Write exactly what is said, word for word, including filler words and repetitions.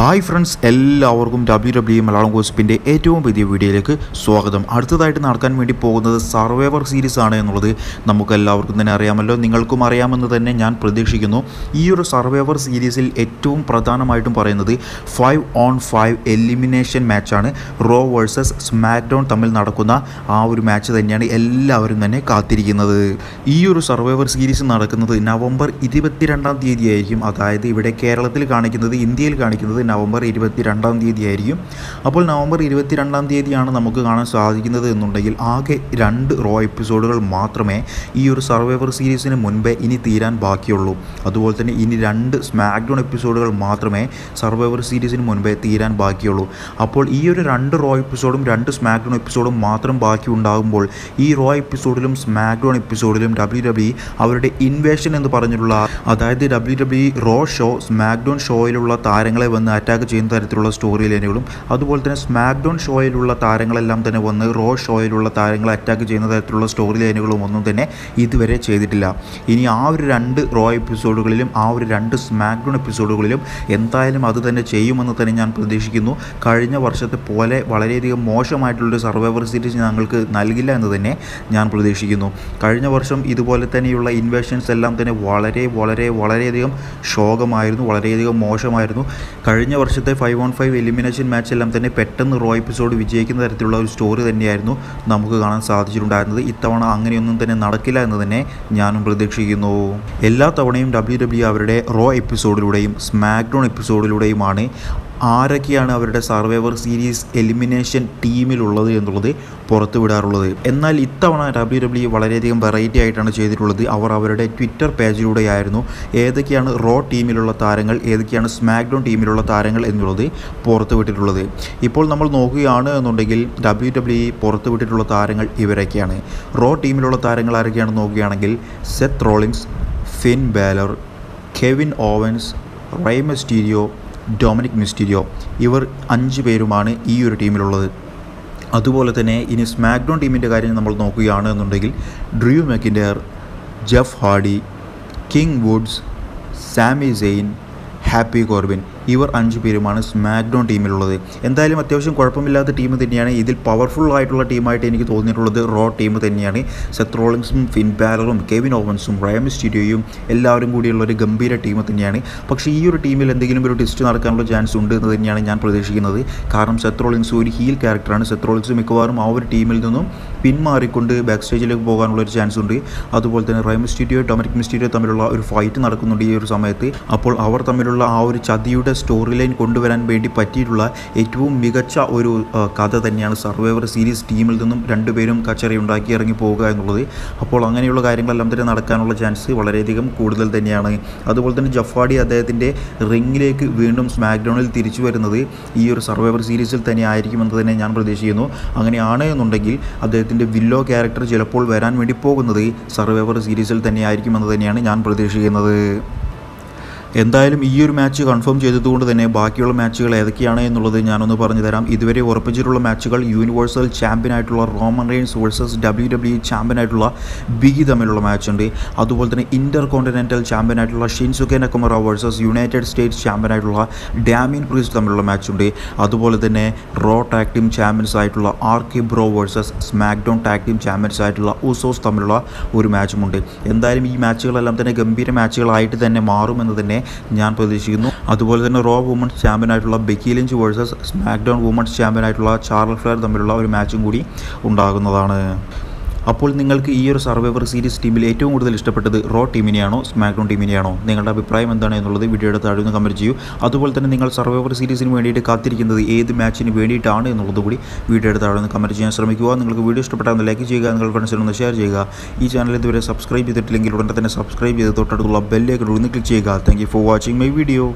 Hi friends, എല്ലാവർക്കും W W Malayalam ഗോസിപ്പിൻ്റെ ഏറ്റവും പുതിയ വീഡിയോയിലേക്ക് സ്വാഗതം. അടുത്തതായിട്ട് നടക്കാൻ വേണ്ടി പോകുന്നത് സർവൈവർ സീരീസ് ആണ് എന്നുള്ളത് നമുക്ക് എല്ലാവർക്കും തന്നെ അറിയാമല്ലോ, നിങ്ങൾക്കും അറിയാമെന്ന് തന്നെ ഞാൻ പ്രതീക്ഷിക്കുന്നു. ഈ ഒരു സർവൈവർ സീരീസിൽ ഏറ്റവും പ്രധാനമായിട്ടും പറയുന്നത് ഫൈവ് ഓൺ ഫൈവ് എലിമിനേഷൻ മാച്ചാണ്. റോ വേഴ്സസ് സ്മാക്ക്ഡൗൺ തമ്മിൽ നടക്കുന്ന ആ ഒരു മാച്ച് തന്നെയാണ് എല്ലാവരും തന്നെ കാത്തിരിക്കുന്നത്. ഈ ഒരു സർവൈവർ സീരീസ് നടക്കുന്നത് നവംബർ ഇരുപത്തിരണ്ടാം തീയതി ആയിരിക്കും. അതായത് ഇവിടെ കേരളത്തിൽ കാണിക്കുന്നത്, ഇന്ത്യയിൽ കാണിക്കുന്നത് നവംബർ ഇരുപത്തിരണ്ടാം തീയതി ആയിരിക്കും. അപ്പോൾ നവംബർ ഇരുപത്തിരണ്ടാം തീയതിയാണ് നമുക്ക് കാണാൻ സാധിക്കുന്നത് എന്നുണ്ടെങ്കിൽ ആകെ രണ്ട് റോ എപ്പിസോഡുകൾ മാത്രമേ ഈ ഒരു സർവൈവർ സീരീസിന് മുൻപേ ഇനി തീരാൻ ബാക്കിയുള്ളൂ. അതുപോലെ തന്നെ ഇനി രണ്ട് സ്മാക്ക്ഡൗൺ എപ്പിസോഡുകൾ മാത്രമേ സർവൈവർ സീരീസിന് മുൻപേ തീരാൻ ബാക്കിയുള്ളൂ. അപ്പോൾ ഈ ഒരു രണ്ട് റോ എപ്പിസോഡും രണ്ട് സ്മാക്ക്ഡൗൺ എപ്പിസോഡും മാത്രം ബാക്കി ഉണ്ടാകുമ്പോൾ ഈ റോ എപ്പിസോഡിലും സ്മാക്ക്ഡൗൺ എപ്പിസോഡിലും ഡബ്ല്യു ഡബ്ല്യു അവരുടെ ഇൻവേഷൻ എന്ന് പറഞ്ഞിട്ടുള്ള, അതായത് W W Raw show SmackDown ഷോയിലുള്ള താരങ്ങളെ വന്ന് അറ്റാക്ക് ചെയ്യുന്ന തരത്തിലുള്ള സ്റ്റോറി ലൈനുകളും, അതുപോലെ തന്നെ സ്മാക്ക്ഡൗൺ ഷോയിലുള്ള താരങ്ങളെല്ലാം തന്നെ വന്ന് റോ ഷോയിലുള്ള താരങ്ങളെ അറ്റാക്ക് ചെയ്യുന്ന തരത്തിലുള്ള സ്റ്റോറി ലൈനുകളും ഒന്നും തന്നെ ഇതുവരെ ചെയ്തിട്ടില്ല. ഇനി ആ ഒരു രണ്ട് റോ എപ്പിസോഡുകളിലും ആ ഒരു രണ്ട് സ്മാക്ക്ഡൗൺ എപ്പിസോഡുകളിലും എന്തായാലും അത് തന്നെ ചെയ്യുമെന്ന് തന്നെ ഞാൻ പ്രതീക്ഷിക്കുന്നു. കഴിഞ്ഞ വർഷത്തെ പോലെ വളരെയധികം മോശമായിട്ടുള്ളൊരു സർവൈവർ സീരീസ് ഞങ്ങൾക്ക് നൽകില്ല എന്ന് തന്നെ ഞാൻ പ്രതീക്ഷിക്കുന്നു. കഴിഞ്ഞ വർഷം ഇതുപോലെ തന്നെയുള്ള ഇൻവേഷൻസ് എല്ലാം തന്നെ വളരെ വളരെ വളരെയധികം ശോകമായിരുന്നു, വളരെയധികം മോശമായിരുന്നു. കഴിഞ്ഞ വർഷത്തെ ഫൈവ് ഓൺ ഫൈവ് എലിമിനേഷൻ മാച്ചെല്ലാം തന്നെ പെട്ടെന്ന് റോ എപ്പിസോഡ് വിജയിക്കുന്ന തരത്തിലുള്ള ഒരു സ്റ്റോറി തന്നെയായിരുന്നു നമുക്ക് കാണാൻ സാധിച്ചിട്ടുണ്ടായിരുന്നത്. ഇത്തവണ അങ്ങനെയൊന്നും തന്നെ നടക്കില്ല എന്ന് തന്നെ ഞാനും പ്രതീക്ഷിക്കുന്നു. എല്ലാ തവണയും ഡബ്ല്യു ഡബ്ല്യു അവരുടെ റോ എപ്പിസോഡിലൂടെയും സ്മാക്ക്ഡൗൺ എപ്പിസോഡിലൂടെയുമാണ് ആരൊക്കെയാണ് അവരുടെ സർവൈവർ സീരീസ് എലിമിനേഷൻ ടീമിലുള്ളത് എന്നുള്ളത് പുറത്തു വിടാറുള്ളത്. എന്നാൽ ഇത്തവണ ഡബ്ല്യു ഡബ്ല്യു വളരെയധികം വെറൈറ്റി ആയിട്ടാണ് ചെയ്തിട്ടുള്ളത്. അവർ അവരുടെ ട്വിറ്റർ പേജിലൂടെയായിരുന്നു ഏതൊക്കെയാണ് റോ ടീമിലുള്ള താരങ്ങൾ, ഏതൊക്കെയാണ് സ്മാക്ക്ഡൗൺ ടീമിലുള്ള താരങ്ങൾ എന്നുള്ളത് പുറത്തുവിട്ടിട്ടുള്ളത്. ഇപ്പോൾ നമ്മൾ നോക്കുകയാണ് എന്നുണ്ടെങ്കിൽ ഡബ്ല്യു ഡബ്ല്യു പുറത്തുവിട്ടിട്ടുള്ള താരങ്ങൾ ഇവരൊക്കെയാണ്. റോ ടീമിലുള്ള താരങ്ങൾ ആരൊക്കെയാണെന്ന് നോക്കുകയാണെങ്കിൽ Seth Rollins, Finn Balor, Kevin Owens, Rey Mysterio, Dominic Mysterio, ഇവർ അഞ്ച് പേരുമാണ് ഈ ഒരു ടീമിലുള്ളത്. അതുപോലെ തന്നെ ഇനി സ്മാക്ക്ഡൗൺ ടീമിൻ്റെ കാര്യം നമ്മൾ നോക്കുകയാണ് എന്നുണ്ടെങ്കിൽ Drew McIntyre, Jeff Hardy, King Woods, Sami Zayn, Happy Corbin, ഇവർ അഞ്ച് പേരുമാണ് സ്മാക്ക്ഡൗൺ ടീമിലുള്ളത്. എന്തായാലും അത്യാവശ്യം കുഴപ്പമില്ലാത്ത ടീം തന്നെയാണ്. ഇതിൽ പവർഫുൾ ആയിട്ടുള്ള ടീമായിട്ട് എനിക്ക് തോന്നിയിട്ടുള്ളത് റോ ടീം തന്നെയാണ്. സെത്ത് റോളിൻസും ഫിൻ ബാലറും കെവിൻ ഓവൻസും റേ മിസ്റ്റീരിയോയും എല്ലാവരും കൂടിയുള്ള ഒരു ഗംഭീര ടീം തന്നെയാണ്. പക്ഷേ ഈ ഒരു ടീമിൽ എന്തെങ്കിലും ഒരു ട്വിസ്റ്റ് നടക്കാനുള്ള ചാൻസ് ഉണ്ട് എന്ന് തന്നെയാണ് ഞാൻ പ്രതീക്ഷിക്കുന്നത്. കാരണം സെത്ത് റോളിൻസ് ഒരു ഹീൽ ക്യാരക്ടറാണ്. സെത്ത് റോളിൻസ് മിക്കവാറും ആ ഒരു ടീമിൽ നിന്നും പിന്മാറിക്കൊണ്ട് ബാക്ക് സ്റ്റേജിലേക്ക് പോകാനുള്ള ഒരു ചാൻസ് ഉണ്ട്. അതുപോലെ തന്നെ റേ മിസ്റ്റീരിയോ ഡൊമിനിക് മിസ്റ്റീരിയോ തമ്മിലുള്ള ഒരു ഫൈറ്റ് നടക്കുന്നുണ്ട് ഈ ഒരു സമയത്ത്. അപ്പോൾ അവർ തമ്മിലുള്ള ആ ഒരു ചതിയുടെ സ്റ്റോറി ലൈൻ കൊണ്ടുവരാൻ വേണ്ടി പറ്റിയിട്ടുള്ള ഏറ്റവും മികച്ച ഒരു കഥ തന്നെയാണ് സർവൈവർ സീരീസ് ടീമിൽ നിന്നും രണ്ടുപേരും കച്ചറി ഉണ്ടാക്കി ഇറങ്ങി പോവുക എന്നുള്ളത്. അപ്പോൾ അങ്ങനെയുള്ള കാര്യങ്ങളെല്ലാം തന്നെ നടക്കാനുള്ള ചാൻസ് വളരെയധികം കൂടുതൽ തന്നെയാണ്. അതുപോലെ തന്നെ ജഫാഡി അദ്ദേഹത്തിൻ്റെ റിങ്ങിലേക്ക് വീണ്ടും സ്മാക്ക്ഡൗണിൽ തിരിച്ചു വരുന്നത് ഈ ഒരു സർവൈവർ സീരീസിൽ തന്നെ ആയിരിക്കുമെന്ന് തന്നെ ഞാൻ പ്രതീക്ഷിക്കുന്നു. അങ്ങനെയാണ് എന്നുണ്ടെങ്കിൽ അദ്ദേഹത്തിൻ്റെ വില്ലോ ക്യാരക്ടർ ചിലപ്പോൾ വരാൻ വേണ്ടി പോകുന്നത് സർവൈവർ സീരീസിൽ തന്നെ ആയിരിക്കുമെന്ന് തന്നെയാണ് ഞാൻ പ്രതീക്ഷിക്കുന്നത്. എന്തായാലും ഈ ഒരു മാച്ച് കൺഫേം ചെയ്തതുകൊണ്ട് തന്നെ ബാക്കിയുള്ള മാച്ചുകൾ ഏതൊക്കെയാണ് എന്നുള്ളത് ഞാനൊന്ന് പറഞ്ഞു തരാം. ഇതുവരെ ഉറപ്പിച്ചിട്ടുള്ള മാച്ചുകൾ യൂണിവേഴ്സൽ ചാമ്പ്യനായിട്ടുള്ള Roman Reigns versus W W ചാമ്പ്യനായിട്ടുള്ള ബിഗ് ഇ തമ്മിലുള്ള മാച്ചുണ്ട്. അതുപോലെ തന്നെ ഇൻ്റർ കോണ്ടിനെൻ്റൽ ചാമ്പ്യനായിട്ടുള്ള Shinsuke Nakamura versus United States ചാമ്പ്യനായിട്ടുള്ള ഡാമിയൻ പ്രീസ്റ്റ് തമ്മിലുള്ള മാച്ചുണ്ട്. അതുപോലെ തന്നെ റോ ടാഗ് ടീം ചാമ്പ്യൻസ് ആയിട്ടുള്ള R K Bro versus SmackDown tag team champions ആയിട്ടുള്ള ഉസോസ് തമ്മിലുള്ള ഒരു മാച്ചുമുണ്ട്. എന്തായാലും ഈ മാച്ചുകളെല്ലാം തന്നെ ഗംഭീര മാച്ചുകളായിട്ട് തന്നെ മാറുമെന്ന് തന്നെ ഞാൻ പ്രതീക്ഷിക്കുന്നു. അതുപോലെ തന്നെ റോ വുമൺസ് ചാമ്പ്യനായിട്ടുള്ള Becky Lynch versus SmackDown women's ചാമ്പ്യനായിട്ടുള്ള ചാർൾസ് ഫ്ലെയർ തമ്മിലുള്ള ഒരു മാച്ചും കൂടി ഉണ്ടാകുന്നതാണ്. അപ്പോൾ നിങ്ങൾക്ക് ഈ ഒരു സർവൈവർ സീരീസ് ടീമിൽ ഏറ്റവും കൂടുതൽ ഇഷ്ടപ്പെട്ടത് റോ ടീമിനെയാണോ സ്മാക്ക്ഡൗൺ ടീമിനെയാണോ? നിങ്ങളുടെ അഭിപ്രായം എന്താണ് എന്നുള്ളത് വീഡിയോയുടെ താഴെ ഒന്ന് കമൻറ്റ് ചെയ്യൂ. അതുപോലെ തന്നെ നിങ്ങൾ സർവൈവർ സീരീസിന് വേണ്ടിയിട്ട് കാത്തിരിക്കുന്നത് ഏത് മാച്ചിന് വേണ്ടിയിട്ടാണ് എന്നുള്ളത് കൂടി വീഡിയോയുടെ താഴെ ഒന്ന് കമൻറ്റ് ചെയ്യാൻ ശ്രമിക്കുക. നിങ്ങൾക്ക് വീഡിയോ ഇഷ്ടപ്പെട്ടാൽ ലൈക്ക് ചെയ്യുക, നിങ്ങളുടെ ഫ്രണ്ട്സിനൊന്ന് ഷെയർ ചെയ്യുക. ഈ ചാനൽ ഇതുവരെ സബ്സ്ക്രൈബ് ചെയ്തിട്ടില്ലെങ്കിൽ ഉടനെ തന്നെ സബ്സ്ക്രൈബ് ചെയ്ത് തൊട്ടടുത്തുള്ള ബെല്ലേക്ക് ഒന്ന് ക്ലിക്ക് ചെയ്യുക. Thank you for watching my video.